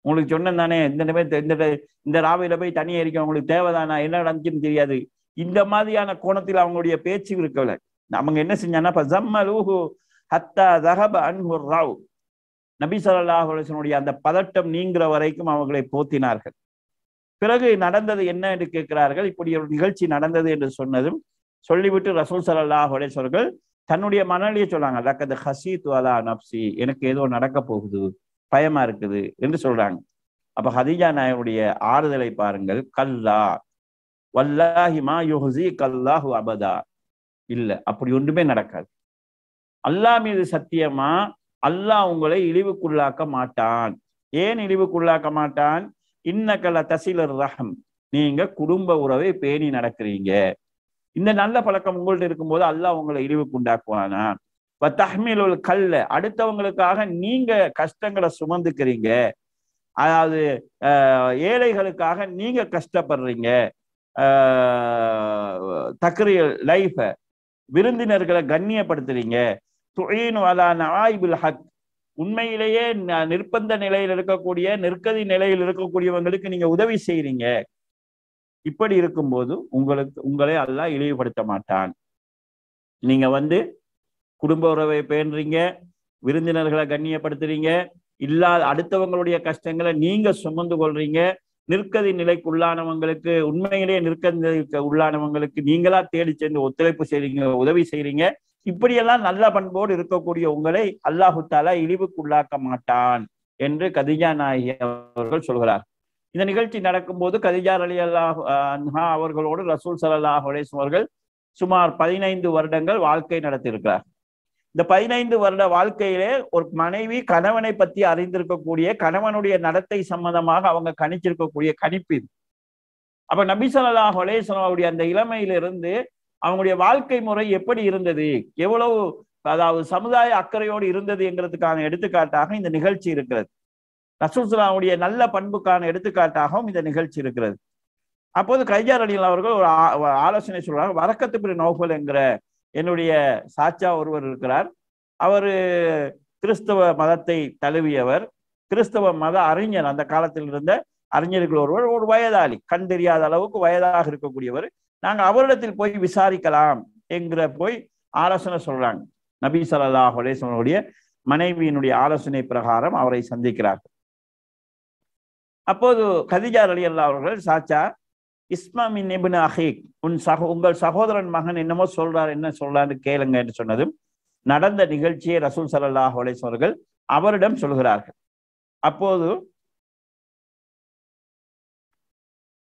உங்களுக்கு சொன்னேன் தானே, இந்த இந்த ராவையில போய் தண்ணி அரிக்க உங்களுக்கு தேவைதானா, என்ன நடந்துச்சுன்னு தெரியாது, இந்த மாதிரியான கோணத்தில் அவங்களுடைய பேச்சு இருக்கல. அவங்க என்ன செஞ்சாங்கன்னா, இப்ப ஜம்மலூஹு ஹத்தா தஹப அன்ஹு ராவ் நபி ஸல்லல்லாஹு அலைஹி வஸல்லம் உடைய அந்த பதட்டம் நீங்கிற வரைக்கும் அவர்களை போத்தினார்கள். பிறகு நடந்தது என்ன என்று கேட்கிறார்கள். இப்படி ஒரு நிகழ்ச்சி நடந்தது என்று சொன்னதும் சொல்லிவிட்டு ரசூல் ஸல்லல்லாஹு அலைஹி வஸல்லம் அவர்கள் தன்னுடைய மனநிலையை சொன்னாங்க. லக்கத் ஹஸீது அலா நப்ஸி, எனக்கு ஏதோ நடக்க போகுது, பயமா இருக்குது என்று சொல்றாங்க. அப்ப ஹதீஜா நாயனுடைய ஆறுதலை பாருங்கள். கல்லா வல்லாஹி மா யுஹ்ஸீ கல்லாஹு அபதா, இல்ல அப்படி ஒன்றுமே நடக்காது. அல்லாஹ் மீது சத்தியமா அல்லாஹ் உங்களை இழிவுக்குள்ளாக்க மாட்டான். ஏன் இழிவுக்குள்ளாக்க மாட்டான்? இன்னக்கல தசிலர் ரஹம், நீங்க குடும்ப உறவை பேணி நடக்கிறீங்க. இந்த நல்ல பழக்கம் உங்கள்ட்ட இருக்கும்போது அல்லாஹ் உங்களை இழிவுக்குண்டாக்குவானா? தஹ்மீலுல் கல்ல, அடுத்தவங்களுக்காக நீங்க கஷ்டங்களை சுமந்துக்கிறீங்க, அதாவது ஏழைகளுக்காக நீங்க கஷ்டப்படுறீங்க. தக்ரியல் லைஃப, விருந்தினர்களை கண்ணியப்படுத்துறீங்க. துஈனு அலா நாயிபில் ஹக், உண்மையிலேயே நிர்பந்த நிலையில் இருக்கக்கூடிய நிற்கதி நிலையில் இருக்கக்கூடியவங்களுக்கு நீங்க உதவி செய்யறீங்க. இப்படி இருக்கும்போது உங்களுக்கு உங்களை அல்லாஹ் இழிவுபடுத்த மாட்டான். நீங்க வந்து குடும்ப உறவை பேணுறீங்க, விருந்தினர்களை கண்ணியப்படுத்துறீங்க, இல்லாத அடுத்தவங்களுடைய கஷ்டங்களை நீங்க சுமந்து கொள்றீங்க, நிற்கதி நிலைக்கு உள்ளானவங்களுக்கு உண்மையிலேயே நிற்கதி உள்ளானவங்களுக்கு நீங்களா தேடி சென்று ஒத்துழைப்பு செய்றீங்க, உதவி செய்றீங்க. இப்படியெல்லாம் நல்ல பண்போடு இருக்கக்கூடிய உங்களை அல்லாஹு தஆலா இழிவுக்குள்ளாக்க மாட்டான் என்று கதீஜா நாயகி அவர்கள் சொல்கிறார். இந்த நிகழ்ச்சி நடக்கும்போது கதீஜா ரலியல்லாஹு அன்ஹா அவர்களோடு ரசூல் ஸல்லல்லாஹு அலைஹி வஸல்லம் அவர்கள் சுமார் பதினைந்து வருடங்கள் வாழ்க்கை நடத்தியிருக்கிறார். இந்த பதினைந்து வருட வாழ்க்கையிலே ஒரு மனைவி கணவனை பற்றி அறிந்திருக்கக்கூடிய, கணவனுடைய நடத்தை சம்பந்தமாக அவங்க கணிச்சிருக்கக்கூடிய கணிப்பு இது. அப்ப நபி ஸல்லல்லாஹு அலைஹி வஸல்லம் அந்த இளமையிலிருந்து அவங்களுடைய வாழ்க்கை முறை எப்படி இருந்தது, எவ்வளவு அதாவது சமுதாய அக்கறையோடு இருந்தது என்கிறதுக்கான எடுத்துக்காட்டாக இந்த நிகழ்ச்சி இருக்கிறது. ரசூலுல்லாஹ்வுடைய நல்ல பண்புக்கான எடுத்துக்காட்டாகவும் இந்த நிகழ்ச்சி இருக்கிறது. அப்போது கதீஜா ரலியல்லாஹு அவர்கள் ஒரு ஆலோசனை சொல்றாங்க. வரக்கத்து பின் நௌஃபல் என்கிற என்னுடைய சாச்சா ஒருவர் இருக்கிறார். அவர் கிறிஸ்தவ மதத்தை தழுவியவர், கிறிஸ்தவ மத அறிஞர், அந்த காலத்தில் இருந்த அறிஞர்கள் ஒருவர், ஒரு வயதாளி, கண் தெரியாத அளவுக்கு வயதாக இருக்கக்கூடியவர். நாங்கள் அவரிடத்தில் போய் விசாரிக்கலாம் என்கிற போய் ஆலோசனை சொல்றாங்க. நபி ஸல்லல்லாஹு அலைஹி வஸல்லம் உடைய மனைவியினுடைய ஆலோசனை பிரகாரம் அவரை சந்திக்கிறார்கள். அப்போது கதீஜா ரலியல்லாஹு அவர்கள், சாச்சா இஸ்மா மின் இப்னு அஹீக், உன் சகோ உங்கள் சகோதரன் மகன் என்னமோ சொல்றார், என்ன சொல்றான்னு கேளுங்க என்று சொன்னதும் நடந்த நிகழ்ச்சியை ரசூல் ஸல்லல்லாஹு அலைஹி அவர்கள் அவரிடம் சொல்கிறார்கள். அப்போது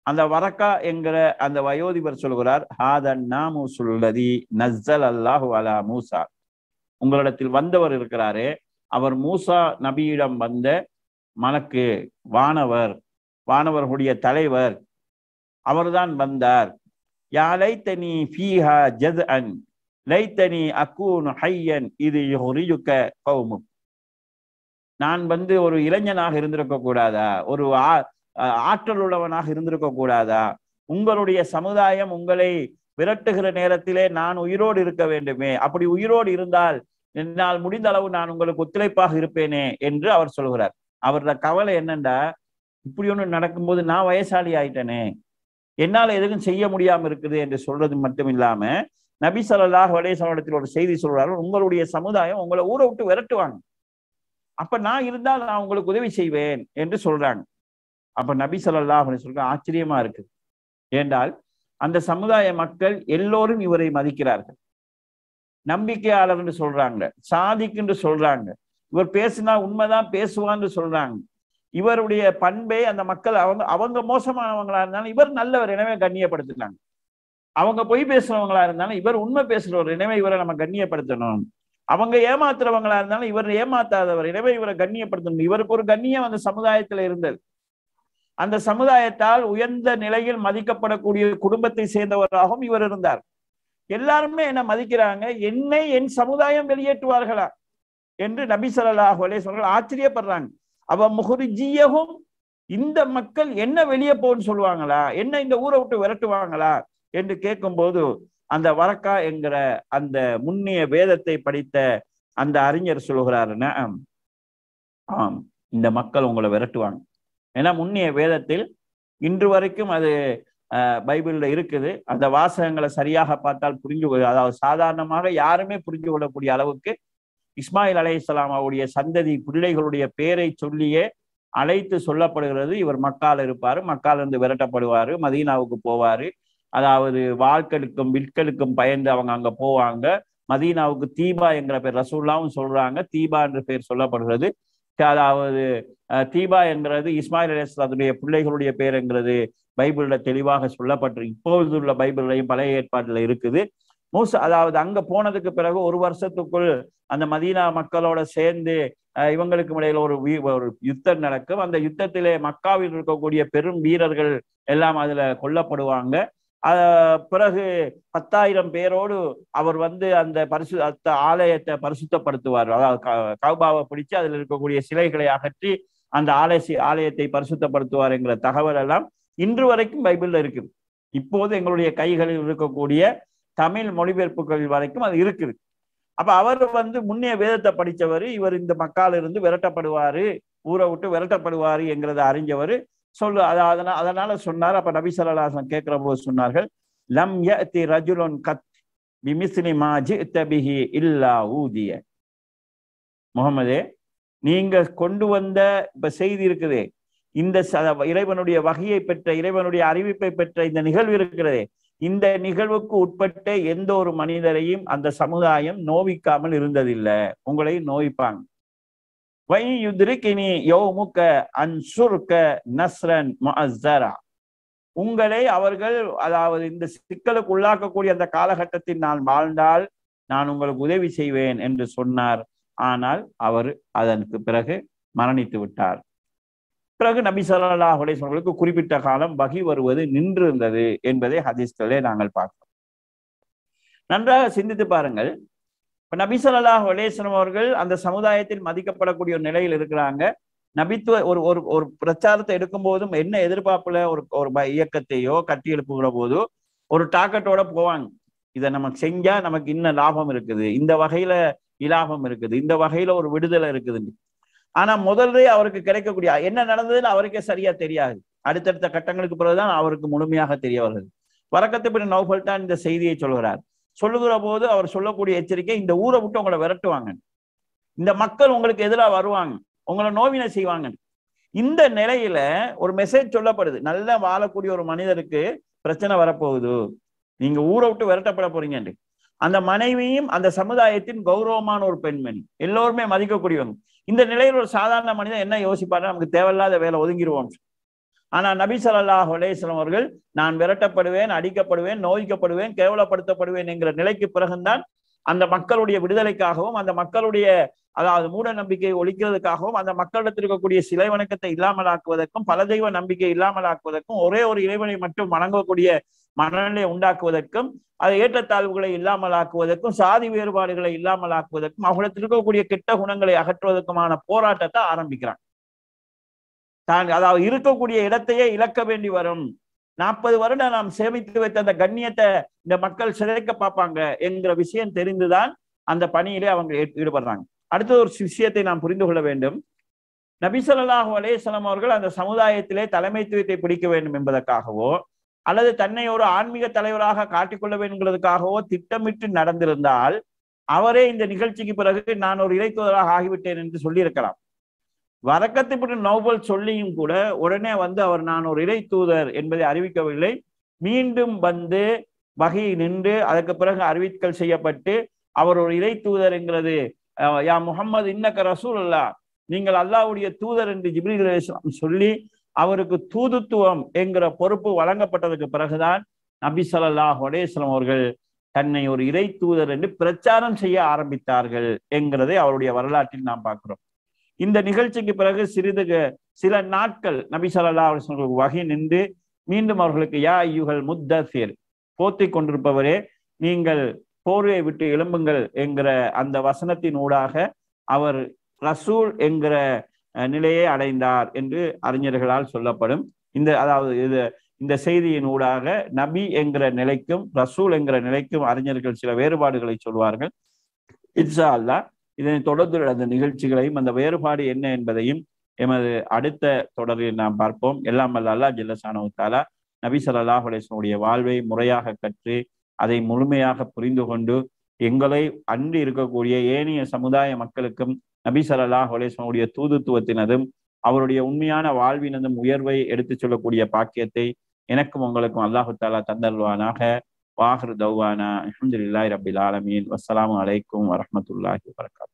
அந்த வரக்கா என்கிற அந்த வயோதிபர் சொல்கிறார், ஹாதன் நாமூசுல்லதி நஸ்ஸல் அல்லாஹு அலா மூசா, உங்களிடத்தில் வந்தவர் இருக்கிறாரே அவர் மூசா நபியிடம் வந்த மலக்கு, வானவர் வானவர்களுடைய தலைவர் அவர்தான் வந்தார். யா லைத்தனி ஃபீஹா ஜஸ்அன் லைத்தனி அகூனு ஹய்யன் இது யுஹ்ரிஜுக கௌமு, நான் வந்து ஒரு இளைஞனாக இருந்திருக்க கூடாதா, ஒரு ஆற்றல் உள்ளவனாக இருந்திருக்க கூடாதா, உங்களுடைய சமுதாயம் உங்களை விரட்டுகிற நேரத்திலே நான் உயிரோடு இருக்க வேண்டுமே, அப்படி உயிரோடு இருந்தால் என்னால் முடிந்த அளவு நான் உங்களுக்கு ஒத்துழைப்பாக இருப்பேனே என்று அவர் சொல்கிறார். அவரோட கவலை என்னண்டா, இப்படி ஒன்று நடக்கும்போது நான் வயசாளி ஆயிட்டனே, என்னால் எதுவும் செய்ய முடியாமல் இருக்குது என்று சொல்றது மட்டும் இல்லாம நபி ஸல்லல்லாஹு அலைஹி வஸல்லம் ஒரு செய்தி சொல்றார்கள், உங்களுடைய சமுதாயம் உங்களை ஊரை விட்டு விரட்டுவாங்க, அப்ப நான் இருந்தால் நான் உங்களுக்கு உதவி செய்வேன் என்று சொல்றாங்க. அப்ப நபி ஸல்லல்லாஹு அலைஹி வஸல்லம் ஆச்சரியமா இருக்கு, ஏண்டால் அந்த சமுதாய மக்கள் எல்லோரும் இவரை மதிக்கிறார்கள், நம்பிக்கையாளர் என்று சொல்றாங்க, சாதிக் என்று சொல்றாங்க, இவர் பேசினா உண்மைதான் பேசுவான்னு சொல்றாங்க, இவருடைய பண்பை அந்த மக்கள் அவங்க அவங்க மோசமானவங்களா இருந்தாலும் இவர் நல்லவர் எனவே கண்ணியப்படுத்தினாங்க, அவங்க பொய் பேசுறவங்களா இருந்தாலும் இவர் உண்மை பேசுறவர் எனவே இவரை நம்ம கண்ணியப்படுத்தணும், அவங்க ஏமாத்துறவங்களா இருந்தாலும் இவர் ஏமாத்தாதவர் எனவே இவரை கண்ணியப்படுத்தணும். இவருக்கு ஒரு கண்ணியம் அந்த சமுதாயத்துல இருந்தது. அந்த சமுதாயத்தால் உயர்ந்த நிலையில் மதிக்கப்படக்கூடிய குடும்பத்தை சேர்ந்தவராகவும் இவர் இருந்தார். எல்லாருமே என்ன மதிக்கிறாங்க, என்னை என் சமுதாயம் வெளியேற்றுவார்களா என்று நபி ஸல்லல்லாஹு அலைஹி வஸல்லம் ஆச்சரியப்படுறாங்க. அவ முஹ்ரிஜியஹும், இந்த மக்கள் என்ன வெளியே போன்னு சொல்லுவாங்களா, என்ன இந்த ஊரை விட்டு விரட்டுவாங்களா என்று கேட்கும்போது அந்த வரக்கா என்கிற அந்த முன்னிய வேதத்தை படித்த அந்த அறிஞர் சொல்லுகிறாருன்னா, ஆம், இந்த மக்கள் உங்களை விரட்டுவாங்க. ஏன்னா முன்னிய வேதத்தில் இன்று வரைக்கும் அது பைபிளில் இருக்குது. அந்த வாசகங்களை சரியாக பார்த்தால் புரிஞ்சு, அதாவது சாதாரணமாக யாருமே புரிஞ்சு கொள்ளக்கூடிய அளவுக்கு இஸ்மாயில் அலைஹிஸ்ஸலாம் அவருடைய சந்ததி பிள்ளைகளுடைய பேரை சொல்லியே அழைத்து சொல்லப்படுகிறது. இவர் மக்கால் இருப்பார், மக்காலிருந்து விரட்டப்படுவார், மதீனாவுக்கு போவார், அதாவது வாள்களுக்கும் விற்களுக்கும் பயந்து அவங்க அங்கே போவாங்க. மதீனாவுக்கு தீபா என்கிற பேர் ரசூல்லாவும் சொல்றாங்க, தீபா என்ற பேர் சொல்லப்படுகிறது. அதாவது தீபா என்கிறது இஸ்மாயில் அலைஹிஸ்ஸலாத்துடைய பிள்ளைகளுடைய பேர் என்கிறது பைபிளில் தெளிவாக சொல்லப்பட்டிருக்கு. இப்போது உள்ள பைபிள்லையும் பழைய ஏற்பாட்டில் இருக்குது. மூசா அதாவது அங்க போனதுக்கு பிறகு ஒரு வருஷத்துக்குள் அந்த மதீனா மக்களோட சேர்ந்து இவங்களுக்கு இடையில ஒரு ஒரு யுத்தம் நடக்கும். அந்த யுத்தத்திலே மக்காவில் இருக்கக்கூடிய பெரும் வீரர்கள் எல்லாம் அதுல கொல்லப்படுவாங்க. அத பிறகு பத்தாயிரம் பேரோடு அவர் வந்து அந்த பரிசு அந்த ஆலயத்தை பரிசுத்தப்படுத்துவார். அதாவது கௌபாவை பிடிச்சு அதுல இருக்கக்கூடிய சிலைகளை அகற்றி அந்த ஆலய ஆலயத்தை பரிசுத்தப்படுத்துவார் என்கிற தகவல் எல்லாம் இன்று வரைக்கும் பைபிள்ல இருக்குது. இப்போது எங்களுடைய கைகளில் இருக்கக்கூடிய தமிழ் மொழிபெயர்ப்புகள் வரைக்கும் அது இருக்குது. அப்ப அவர் வந்து முன்னைய வேதத்தை படித்தவர், இவர் இந்த மக்கால இருந்து விரட்டப்படுவாரு, ஊரை விட்டு விரட்டப்படுவாரு என்கிறத அறிஞ்சவர் சொல்லு. அதனால அதனால சொன்னார். அப்ப நபி ஸல்லல்லாஹு அலைஹி வஸல்லம் கேட்கிற போது சொன்னார்கள், லம் யஅதி ரஜுலுன் கத் பிமிஸ்லி மா ஜிஅத பிஹி இல்லா ஊதிய, முஹம்மதே நீங்க கொண்டு வந்த இப்ப செய்தி இருக்குதே, இந்த இறைவனுடைய வஹியை பெற்ற இறைவனுடைய அறிவிப்பை பெற்ற இந்த நிகழ்வு இருக்கிறதே, இந்த நிகழ்வுக்கு உட்பட்ட எந்த ஒரு மனிதரையும் அந்த சமுதாயம் நோவிக்காமல் இருந்ததில்லை, உங்களையும் நோவிப்பாங்க. உங்களை அவர்கள் அதாவது இந்த சிக்கலுக்கு உள்ளாக்கக்கூடிய அந்த காலகட்டத்தில் நான் வாழ்ந்தால் நான் உங்களுக்கு உதவி செய்வேன் என்று சொன்னார். ஆனால் அவர் அதற்கு பிறகு மரணித்து விட்டார். பிறகு நபி ஸல்லல்லாஹு அலைஹி வஸல்லம் குறிப்பிட்ட காலம் வஹி வருவது நின்றிருந்தது என்பதை ஹதீஸ்களிலே நாங்கள் பார்க்கிறோம். நன்றாக சிந்தித்து பாருங்கள். இப்ப நபி ஸல்லல்லாஹு அலைஹி வஸல்லம் அவர்கள் அந்த சமுதாயத்தில் மதிக்கப்படக்கூடிய ஒரு நிலையில் இருக்கிறாங்க. நபித்துவ ஒரு ஒரு ஒரு பிரச்சாரத்தை எடுக்கும் போதும் என்ன எதிர்பார்ப்புல ஒரு ஒரு இயக்கத்தையோ கட்டி எழுப்புகிற போதோ ஒரு டார்கெட்டோட போவாங்க. இதை நம்ம செஞ்சா நமக்கு இன்னும் லாபம் இருக்குது, இந்த வகையில இலாபம் இருக்குது, இந்த வகையில ஒரு விடுதலை இருக்குதுன்னு. ஆனா முதல்ல அவருக்கு கிடைக்கக்கூடிய என்ன நடந்ததுன்னு அவருக்கே சரியா தெரியாது. அடுத்தடுத்த கட்டங்களுக்கு பிறகுதான் அவருக்கு முழுமையாக தெரிய வருகிறது. வரக்கத்து பின் நௌஃபல் தான் இந்த செய்தியை சொல்கிறார். சொல்லுகிற போது அவர் சொல்லக்கூடிய எச்சரிக்கை, இந்த ஊரை விட்டு உங்களை விரட்டுவாங்க, இந்த மக்கள் உங்களுக்கு எதிராக வருவாங்க, உங்களை நோவினை செய்வாங்க. இந்த நிலையில ஒரு மெசேஜ் சொல்லப்படுது, நல்லா வாழக்கூடிய ஒரு மனிதருக்கு பிரச்சனை வரப்போகுது, நீங்க ஊரை விட்டு விரட்டப்பட போறீங்கன்னு. அந்த மனைவியும் அந்த சமுதாயத்தின் கௌரவமான ஒரு பெண்மணி, எல்லோருமே மதிக்கக்கூடியவங்க. இந்த நிலையில் ஒரு சாதாரண மனிதன் என்ன யோசிப்பாரு, நமக்கு தேவையில்லாத வேலை ஒதுங்கிடுவோம். ஆனா நபி ஸல்லல்லாஹு அலைஹி வஸல்லம் அவர்கள் நான் விரட்டப்படுவேன், அடிக்கப்படுவேன், நோய்க்கப்படுவேன், கேவலப்படுத்தப்படுவேன் என்கிற நிலைக்கு பிறகுதான் அந்த மக்களுடைய விடுதலைக்காகவும் அந்த மக்களுடைய அதாவது மூட நம்பிக்கையை ஒழிக்கிறதுக்காகவும் அந்த மக்களிடத்தில் இருக்கக்கூடிய சிலை வணக்கத்தை இல்லாமல் ஆக்குவதற்கும் பல தெய்வ நம்பிக்கை இல்லாமல் ஆக்குவதற்கும் ஒரே ஒரு இறைவனை மட்டும் வணங்கக்கூடிய மனநிலையை உண்டாக்குவதற்கும் அது ஏற்றத்தாழ்வுகளை இல்லாமல் ஆக்குவதற்கும் சாதி வேறுபாடுகளை இல்லாமல் ஆக்குவதற்கும் அவர்களுக்கு இருக்கக்கூடிய கெட்ட குணங்களை அகற்றுவதற்குமான போராட்டத்தை ஆரம்பிக்கிறாங்க. தான் அதாவது இருக்கக்கூடிய இடத்தையே இழக்க வேண்டி வரும், நாற்பது வருடம் நாம் சேமித்து வைத்த அந்த கண்ணியத்தை இந்த மக்கள் சிதைக்க பார்ப்பாங்க என்கிற விஷயம் தெரிந்துதான் அந்த பணியிலே அவங்க ஈடுபடுறாங்க. அடுத்த ஒரு விஷயத்தை நாம் புரிந்து கொள்ள வேண்டும். நபி ஸல்லல்லாஹு அலைஹி வஸல்லம் அவர்கள் அந்த சமுதாயத்திலே தலைமைத்துவத்தை பிடிக்க வேண்டும் என்பதற்காகவோ அல்லது தன்னை ஒரு ஆன்மீக தலைவராக காட்டிக்கொள்ள வேண்டும்ங்கிறதுக்காகவோ திட்டமிட்டு நடந்திருந்தால் அவரே இந்த நிகழ்ச்சிக்கு பிறகு நான் ஒரு இறைத்தூதராக ஆகிவிட்டேன் என்று சொல்லியிருக்கலாம். வரக்கத்து இப்படி நோபல் சொல்லியும் கூட உடனே வந்து அவர் நான் ஒரு இறைத்தூதர் என்பதை அறிவிக்கவில்லை. மீண்டும் வந்து வஹி நின்று அதற்கு பிறகு அறிவித்தல் செய்யப்பட்டு அவர் ஒரு இறைத்தூதர் என்கிறது, யா முஹம்மது இன்னக ரசூல் அல்லா, நீங்கள் அல்லாஹ்வுடைய தூதர் என்று ஜிப்ரீல் அலைஹிஸ்ஸலாம் சொல்லி அவருக்கு தூதுத்துவம் என்கிற பொறுப்பு வழங்கப்பட்டதுக்கு பிறகுதான் நபி ஸல்லல்லாஹு அலைஹி வஸல்லம் அவர்கள் தன்னை ஒரு இறை தூதர் என்று பிரச்சாரம் செய்ய ஆரம்பித்தார்கள் என்கிறதை அவருடைய வரலாற்றில் நாம் பார்க்கிறோம். இந்த நிகழ்ச்சிக்கு பிறகு சிறிது சில நாட்கள் நபி ஸல்லல்லாஹு அலைஹி வஸல்லம் அவர்களுக்கு வஹி நின்று மீண்டும் அவர்களுக்கு யா அய்யுஹல் முத்தஸிர், போத்திக் கொண்டிருப்பவரே நீங்கள் போர்வை விட்டு எழும்புங்கள் என்கிற அந்த வசனத்தின் ஊடாக அவர் ரசூல் என்கிற நிலையை அடைந்தார் என்று அறிஞர்களால் சொல்லப்படும். இந்த அதாவது இது இந்த செய்தியின் ஊடாக நபி என்கிற நிலைக்கும் ரசூல் என்கிற நிலைக்கும் அறிஞர்கள் சில வேறுபாடுகளை சொல்வார்கள். இன்ஷா அல்லாஹ் இதனை தொடர்ந்து அந்த நிகழ்ச்சிகளையும் அந்த வேறுபாடு என்ன என்பதையும் எமது அடுத்த தொடரில் நாம் பார்ப்போம். எல்லாம் வல்ல அல்லாஹ் ஜல்ல ஷானஹு தஆலா நபி ஸல்லல்லாஹு அலைஹி வஸல்லம் உடைய வாழ்வை முறையாக கற்று அதை முழுமையாக புரிந்து கொண்டு எங்களை அன்றி இருக்கக்கூடிய ஏனைய சமுதாய மக்களுக்கும் நபி ஸல்லல்லாஹு அலைஹி வஸல்லம் உடைய தூதுத்துவத்தினதும் அவருடைய உண்மையான வாழ்வினதும் உயர்வை எடுத்துச் சொல்லக்கூடிய பாக்கியத்தை எனக்கும் உங்களுக்கும் அல்லாஹு தஆலா தந்தருவானாக. வாஹிர் தௌவானா அல்ஹம்துலில்லாஹி ரப்பில் ஆலமீன். வஸ்ஸலாமு அலைக்கும் வரஹ்மத்துல்லாஹி வபரகாத்துஹு.